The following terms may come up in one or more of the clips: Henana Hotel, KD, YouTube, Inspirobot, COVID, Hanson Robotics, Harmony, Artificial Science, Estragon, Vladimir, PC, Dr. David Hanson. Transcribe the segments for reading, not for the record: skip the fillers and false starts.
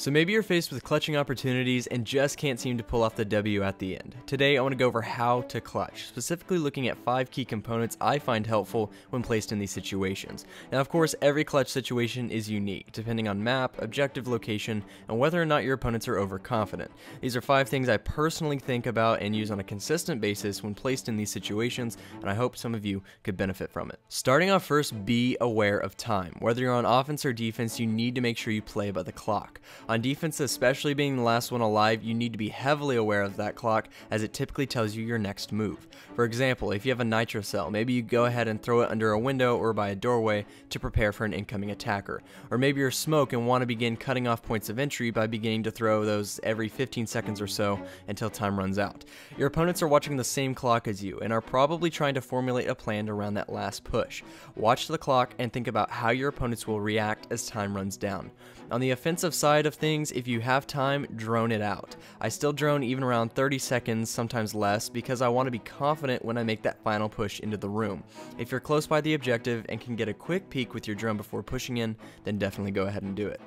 So maybe you're faced with clutching opportunities and just can't seem to pull off the W at the end. Today I want to go over how to clutch, specifically looking at 5 key components I find helpful when placed in these situations. Now of course every clutch situation is unique, depending on map, objective location, and whether or not your opponents are overconfident. These are 5 things I personally think about and use on a consistent basis when placed in these situations, and I hope some of you could benefit from it. Starting off first, be aware of time. Whether you're on offense or defense, you need to make sure you play by the clock. On defense, especially being the last one alive, you need to be heavily aware of that clock as it typically tells you your next move. For example, if you have a nitro cell, maybe you go ahead and throw it under a window or by a doorway to prepare for an incoming attacker. Or maybe you're smoke and want to begin cutting off points of entry by beginning to throw those every 15 seconds or so until time runs out. Your opponents are watching the same clock as you and are probably trying to formulate a plan around that last push. Watch the clock and think about how your opponents will react as time runs down. On the offensive side of things, if you have time, drone it out. I still drone even around 30 seconds, sometimes less, because I want to be confident when I make that final push into the room. If you're close by the objective and can get a quick peek with your drone before pushing in, then definitely go ahead and do it.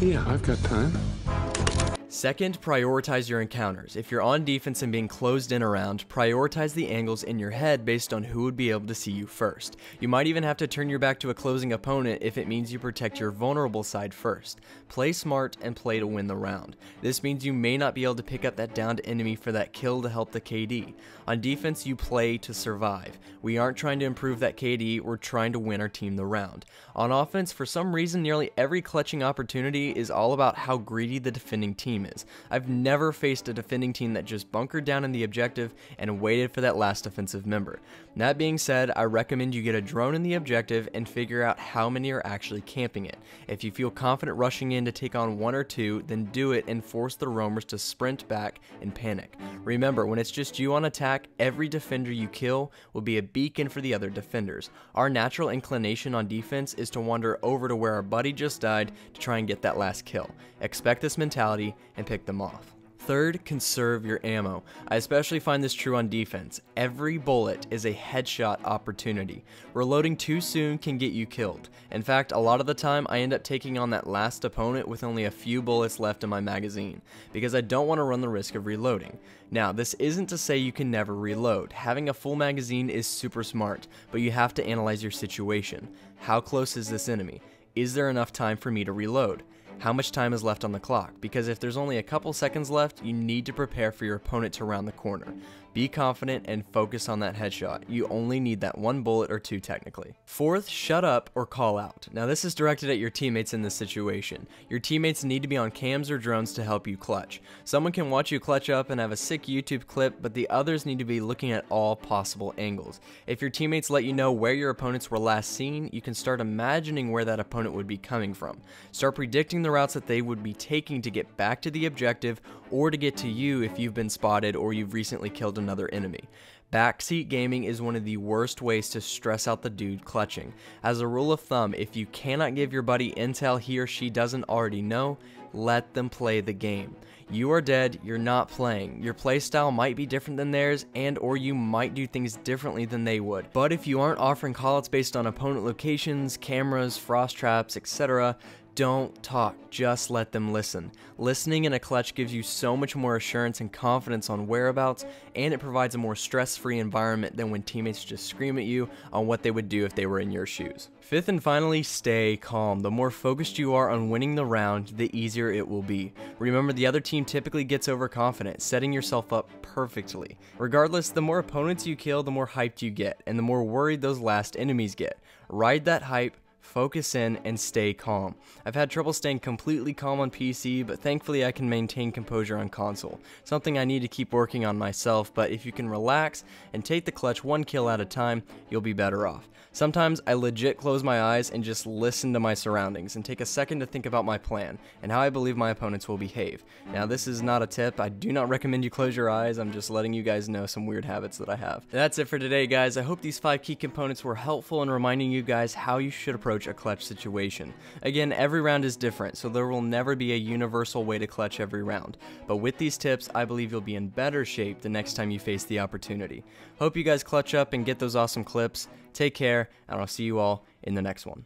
Yeah, I've got time. Second, prioritize your encounters. If you're on defense and being closed in around, prioritize the angles in your head based on who would be able to see you first. You might even have to turn your back to a closing opponent if it means you protect your vulnerable side first. Play smart and play to win the round. This means you may not be able to pick up that downed enemy for that kill to help the KD. On defense, you play to survive. We aren't trying to improve that KD, we're trying to win our team the round. On offense, for some reason, nearly every clutching opportunity is all about how greedy the defending team is. I've never faced a defending team that just bunkered down in the objective and waited for that last offensive member. That being said, I recommend you get a drone in the objective and figure out how many are actually camping it. If you feel confident rushing in to take on 1 or 2, then do it and force the roamers to sprint back and panic. Remember, when it's just you on attack, every defender you kill will be a beacon for the other defenders. Our natural inclination on defense is to wander over to where our buddy just died to try and get that last kill. Expect this mentality and pick them off. Third, conserve your ammo. I especially find this true on defense. Every bullet is a headshot opportunity. Reloading too soon can get you killed. In fact, a lot of the time I end up taking on that last opponent with only a few bullets left in my magazine because I don't want to run the risk of reloading. Now, this isn't to say you can never reload. Having a full magazine is super smart, but you have to analyze your situation. How close is this enemy? Is there enough time for me to reload? How much time is left on the clock? Because if there's only a couple seconds left, you need to prepare for your opponent to round the corner. Be confident and focus on that headshot. You only need that 1 bullet or 2 technically. Fourth, shut up or call out. Now this is directed at your teammates in this situation. Your teammates need to be on cams or drones to help you clutch. Someone can watch you clutch up and have a sick YouTube clip, but the others need to be looking at all possible angles. If your teammates let you know where your opponents were last seen, you can start imagining where that opponent would be coming from. Start predicting the routes that they would be taking to get back to the objective or to get to you if you've been spotted or you've recently killed another enemy. Backseat gaming is one of the worst ways to stress out the dude clutching. As a rule of thumb, if you cannot give your buddy intel he or she doesn't already know, let them play the game. You are dead, you're not playing. Your playstyle might be different than theirs and or you might do things differently than they would. But if you aren't offering callouts based on opponent locations, cameras, frost traps, etc., don't talk, just let them listen. Listening in a clutch gives you so much more assurance and confidence on whereabouts, and it provides a more stress-free environment than when teammates just scream at you on what they would do if they were in your shoes. Fifth and finally, stay calm. The more focused you are on winning the round, the easier it will be. Remember, the other team typically gets overconfident, setting yourself up perfectly. Regardless, the more opponents you kill, the more hyped you get, and the more worried those last enemies get. Ride that hype, focus in, and stay calm. I've had trouble staying completely calm on PC, but thankfully I can maintain composure on console, something I need to keep working on myself, but if you can relax and take the clutch 1 kill at a time, you'll be better off. Sometimes I legit close my eyes and just listen to my surroundings and take a second to think about my plan and how I believe my opponents will behave. Now this is not a tip, I do not recommend you close your eyes, I'm just letting you guys know some weird habits that I have. That's it for today guys, I hope these 5 key components were helpful in reminding you guys how you should approach a clutch situation. Again, every round is different, so there will never be a universal way to clutch every round, but with these tips I believe you'll be in better shape the next time you face the opportunity. Hope you guys clutch up and get those awesome clips. Take care, and I'll see you all in the next one.